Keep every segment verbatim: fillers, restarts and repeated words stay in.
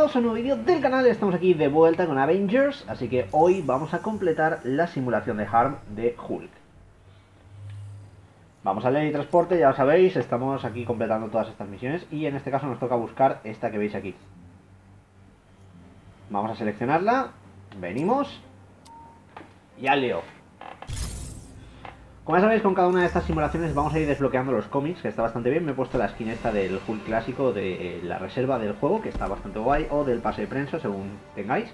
Bienvenidos a un nuevo vídeo del canal. Estamos aquí de vuelta con Avengers, así que hoy vamos a completar la simulación de Harm de Hulk. Vamos a leer y transporte, ya lo sabéis, estamos aquí completando todas estas misiones y en este caso nos toca buscar esta que veis aquí. Vamos a seleccionarla, venimos y al lío. Como ya sabéis, con cada una de estas simulaciones vamos a ir desbloqueando los cómics, que está bastante bien. Me he puesto la skin esta del Hulk clásico de eh, la reserva del juego, que está bastante guay, o del pase de prensa, según tengáis.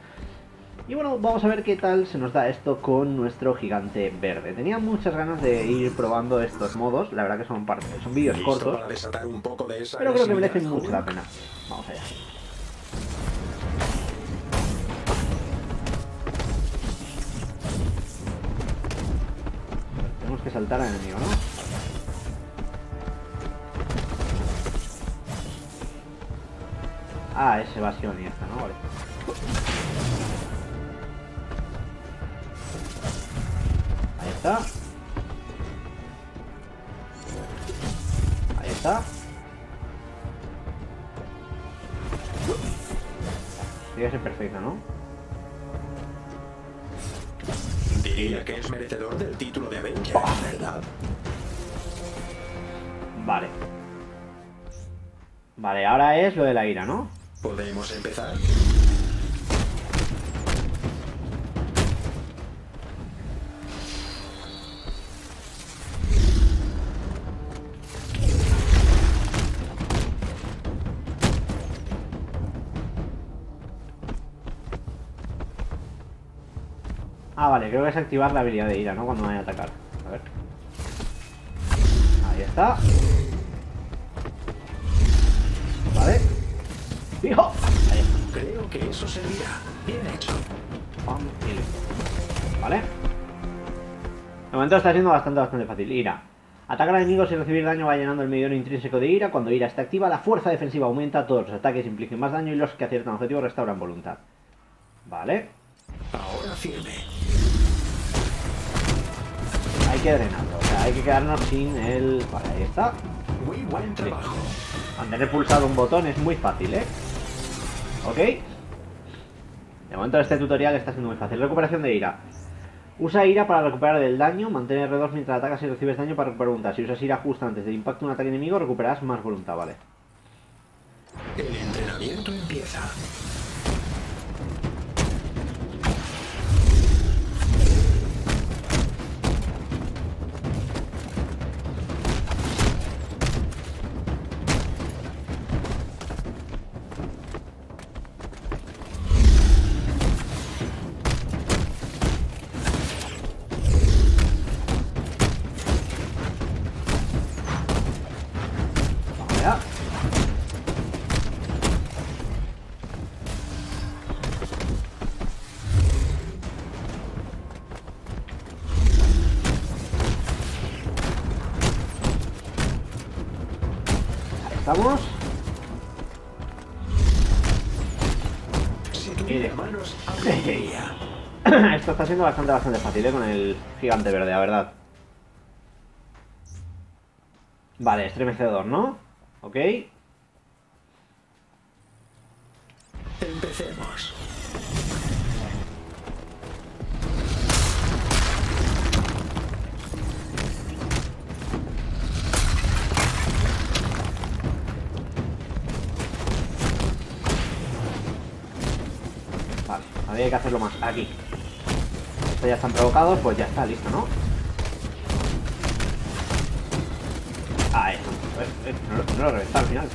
Y bueno, vamos a ver qué tal se nos da esto con nuestro gigante verde. Tenía muchas ganas de ir probando estos modos, la verdad que son, parte, son vídeos cortos, un poco de esa pero creo que merecen mucho la pena. Vamos allá. Que saltar al enemigo, ¿no? Ah, es evasión y esta, ¿no? Vale. Ahí está. Ahí está. Tiene que ser perfecta, ¿no? Diría que es merecedor del título de Avengers, ¿verdad? Vale. Vale, ahora es lo de la ira, ¿no? Podemos empezar. Ah, vale, creo que es activar la habilidad de ira, ¿no? Cuando vaya a atacar. A ver. Ahí está. Vale. ¡Hijo! Ahí está. Creo que eso servirá. Bien hecho. Vale. De momento está siendo bastante, bastante fácil. Ira. Atacar a enemigos y recibir daño va llenando el medidor intrínseco de ira. Cuando ira está activa, la fuerza defensiva aumenta. Todos los ataques impliquen más daño y los que aciertan objetivos restauran voluntad. Vale. Ahora firme. Hay que drenarlo, o sea, hay que quedarnos sin el... Vale, ahí está. Muy buen trabajo. Al tener pulsado un botón es muy fácil, ¿eh? Ok. De momento este tutorial está siendo muy fácil. Recuperación de ira. Usa ira para recuperar el daño. Mantén R dos mientras atacas y recibes daño para recuperar voluntad. Si usas ira justo antes del impacto de un ataque enemigo, recuperarás más voluntad, ¿vale? El entrenamiento empieza. Estamos. Y de manos. Esto está siendo bastante, bastante fácil, ¿eh? Con el gigante verde, la verdad. Vale, estremecedor, ¿no? Ok. Empecemos. Había que hacerlo más aquí. Estos ya están provocados, pues ya está, listo, ¿no? Ah, eso. Eh, eh, no, no lo reventaba al final.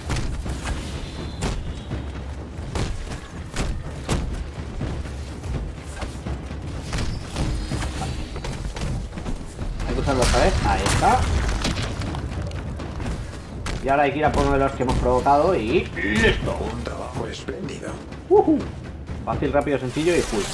Vale. Hay que usarlo otra vez. Ahí está. Y ahora hay que ir a por uno de los que hemos provocado y... ¡Listo! Un trabajo espléndido. ¡Uhú! Fácil, rápido, sencillo y Hulk.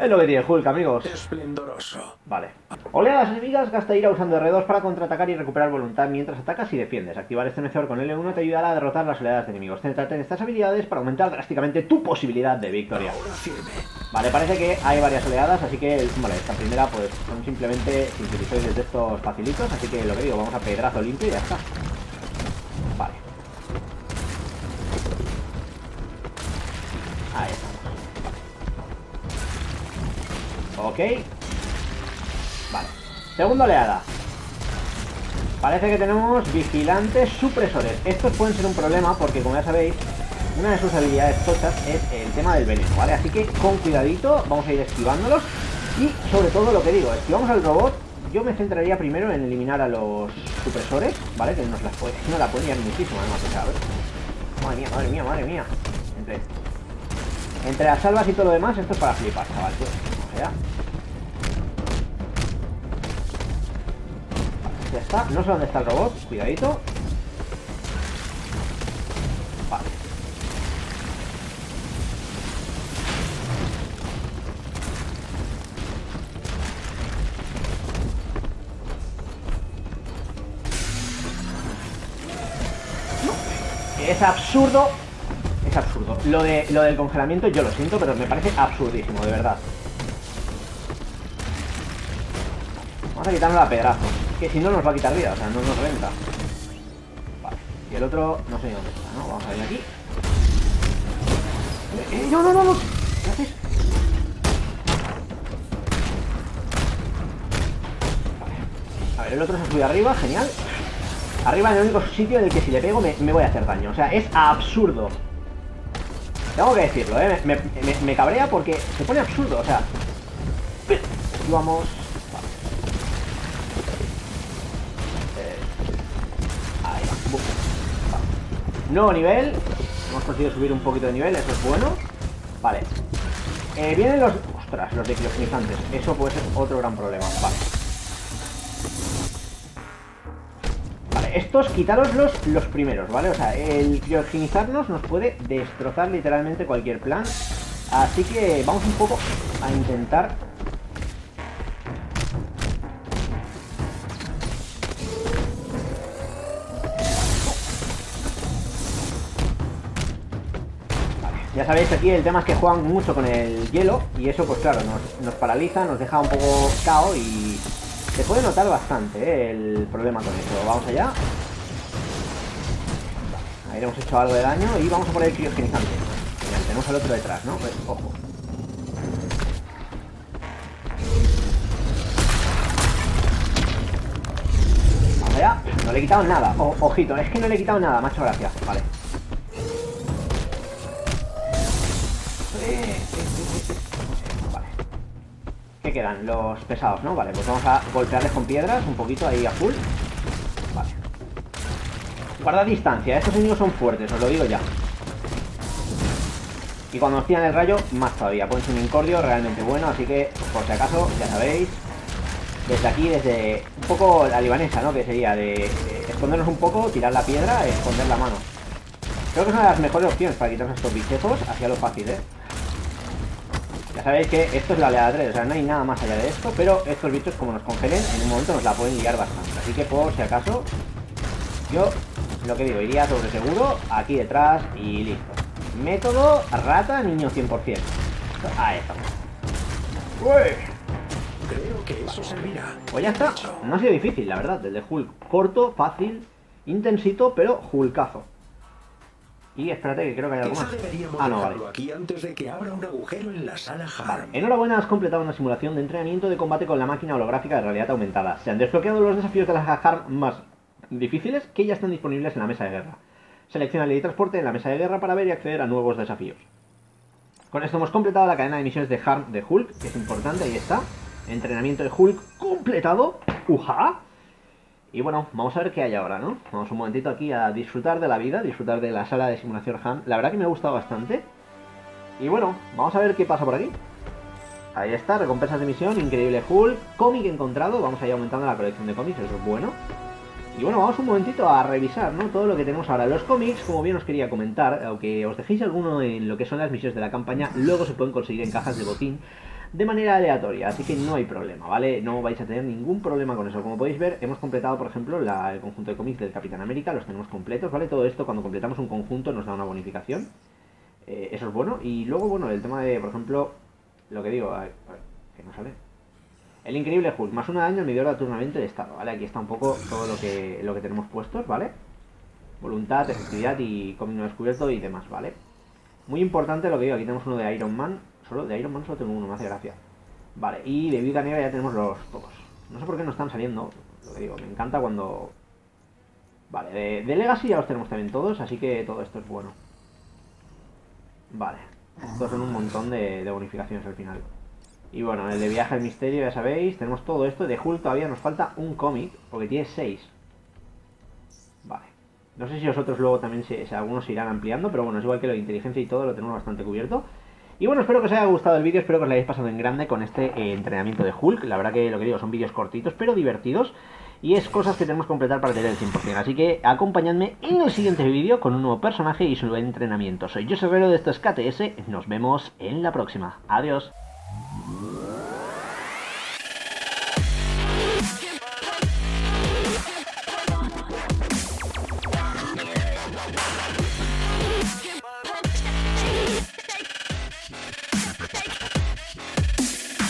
Es lo que tiene Hulk, amigos. Esplendoroso. Vale. Oleadas enemigas, gasta ira usando R dos para contraatacar y recuperar voluntad mientras atacas y defiendes. Activar este estremecedor con L uno te ayudará a derrotar las oleadas de enemigos. Céntrate en estas habilidades para aumentar drásticamente tu posibilidad de victoria. Vale, parece que hay varias oleadas, así que vale, esta primera pues son simplemente sintetizoides de estos facilitos, así que lo que digo, vamos a pedrazo limpio y ya está. Vale. Ok. Vale. Segunda oleada. Parece que tenemos vigilantes supresores. Estos pueden ser un problema porque, como ya sabéis, una de sus habilidades tochas es el tema del veneno, ¿vale? Así que con cuidadito vamos a ir esquivándolos. Y sobre todo lo que digo, esquivamos al robot. Yo me centraría primero en eliminar a los supresores, ¿vale? Que nos las puede, no la ponían muchísimo, además, o sea, a ver. Madre mía, madre mía, madre mía. Entre, entre las salvas y todo lo demás, esto es para flipar, chaval. Pues, o sea... Ya está, no sé dónde está el robot, cuidadito. Vale. No. Es absurdo. Es absurdo. Lo de, lo del congelamiento yo lo siento, pero me parece absurdísimo, de verdad. Vamos a quitarnos la pedrazo. Que si no nos va a quitar vida, o sea, no nos renta. Vale, y el otro no sé ni dónde está, ¿no? Vamos a ir aquí. ¡Eh, no, no, no, no! ¿Qué haces? Vale. A ver, el otro se ha subido arriba, genial. Arriba es el único sitio en el que si le pego me, me voy a hacer daño, o sea, es absurdo. Tengo que decirlo, ¿eh? Me, me, me cabrea porque se pone absurdo, o sea... Vamos... Nuevo nivel. Hemos conseguido subir un poquito de nivel, eso es bueno. Vale. Eh, vienen los... Ostras, los diclofinicantes. Eso puede ser otro gran problema. Vale. Vale, estos quitaros los, los primeros, ¿vale? O sea, el criogenizarnos nos puede destrozar literalmente cualquier plan. Así que vamos un poco a intentar... Ya sabéis que aquí el tema es que juegan mucho con el hielo y eso, pues claro, nos, nos paraliza, nos deja un poco cao y se puede notar bastante, ¿eh?, el problema con eso. Vamos allá. Vale, ahí le hemos hecho algo de daño y vamos a poner el criogenizante. Mira, tenemos al otro detrás, ¿no? Pues, ojo. Vamos allá. No le he quitado nada. O, ojito, es que no le he quitado nada, macho, gracias. Vale. ¿Qué quedan? Los pesados, ¿no? Vale, pues vamos a golpearles con piedras un poquito ahí a full. Vale. Guarda distancia, estos enemigos son fuertes, os lo digo ya. Y cuando nos tiran el rayo, más todavía. Pones un incordio realmente bueno, así que, por si acaso, ya sabéis. Desde aquí, desde un poco la libanesa, ¿no? Que sería de, de escondernos un poco, tirar la piedra, esconder la mano. Creo que es una de las mejores opciones para quitarnos estos bichejos hacia lo fácil, ¿eh? Ya sabéis que esto es la oleada tres, o sea, no hay nada más allá de esto, pero estos bichos, como nos congelen, en un momento nos la pueden liar bastante. Así que, por si acaso, yo, lo que digo, iría sobre seguro, aquí detrás y listo. Método rata niño cien por cien. Ahí estamos. Uy. Creo que eso servirá. Pues ya está. No ha sido difícil, la verdad, desde Hulk. Corto, fácil, intensito, pero Hulkazo. Y espérate que creo que hay algo más. Ah, no, vale. Aquí antes de que abra un agujero en la sala Harm. Vale. Enhorabuena, has completado una simulación de entrenamiento de combate con la máquina holográfica de realidad aumentada. Se han desbloqueado los desafíos de la Harm más difíciles que ya están disponibles en la mesa de guerra. Selecciona el teletransporte en la mesa de guerra para ver y acceder a nuevos desafíos. Con esto hemos completado la cadena de misiones de Harm de Hulk, que es importante, ahí está. Entrenamiento de Hulk completado. ¡Uja! Y bueno, vamos a ver qué hay ahora, ¿no? Vamos un momentito aquí a disfrutar de la vida, disfrutar de la sala de simulación Harm. La verdad que me ha gustado bastante. Y bueno, vamos a ver qué pasa por aquí. Ahí está, recompensas de misión, Increíble Hulk, cómic encontrado. Vamos a ir aumentando la colección de cómics, eso es bueno. Y bueno, vamos un momentito a revisar, ¿no?, todo lo que tenemos ahora. Los cómics, como bien os quería comentar, aunque os dejéis alguno en lo que son las misiones de la campaña, luego se pueden conseguir en cajas de botín de manera aleatoria, así que no hay problema, ¿vale? No vais a tener ningún problema con eso. Como podéis ver, hemos completado, por ejemplo, la, el conjunto de cómics del Capitán América, los tenemos completos, ¿vale? Todo esto, cuando completamos un conjunto, nos da una bonificación. Eh, eso es bueno. Y luego, bueno, el tema de, por ejemplo, lo que digo, a ver, a ver, que no sale. El Increíble Hulk, más una daño, medidor de aturnamiento de estado, ¿vale? Aquí está un poco todo lo que, lo que tenemos puestos, ¿vale? Voluntad, efectividad y camino descubierto y demás, ¿vale? Muy importante lo que digo, aquí tenemos uno de Iron Man. Solo de Iron Man solo tengo uno, me hace gracia. Vale, y de Viuda Negra ya tenemos los pocos. No sé por qué no están saliendo. Lo que digo, me encanta cuando... Vale, de, de Legacy ya los tenemos también todos, así que todo esto es bueno. Vale, estos son un montón de, de bonificaciones al final. Y bueno, el de Viaje al Misterio, ya sabéis, tenemos todo esto. De Hulk todavía nos falta un cómic, porque tiene seis. Vale. No sé si vosotros luego también, se, si algunos se irán ampliando, pero bueno, es igual que lo de inteligencia y todo, lo tenemos bastante cubierto. Y bueno, espero que os haya gustado el vídeo, espero que os lo hayáis pasado en grande con este eh, entrenamiento de Hulk. La verdad que lo que digo, son vídeos cortitos, pero divertidos. Y es cosas que tenemos que completar para tener el cien por cien. Así que acompañadme en el siguiente vídeo con un nuevo personaje y su entrenamiento. Soy Josherero de estos K T S. Nos vemos en la próxima. Adiós.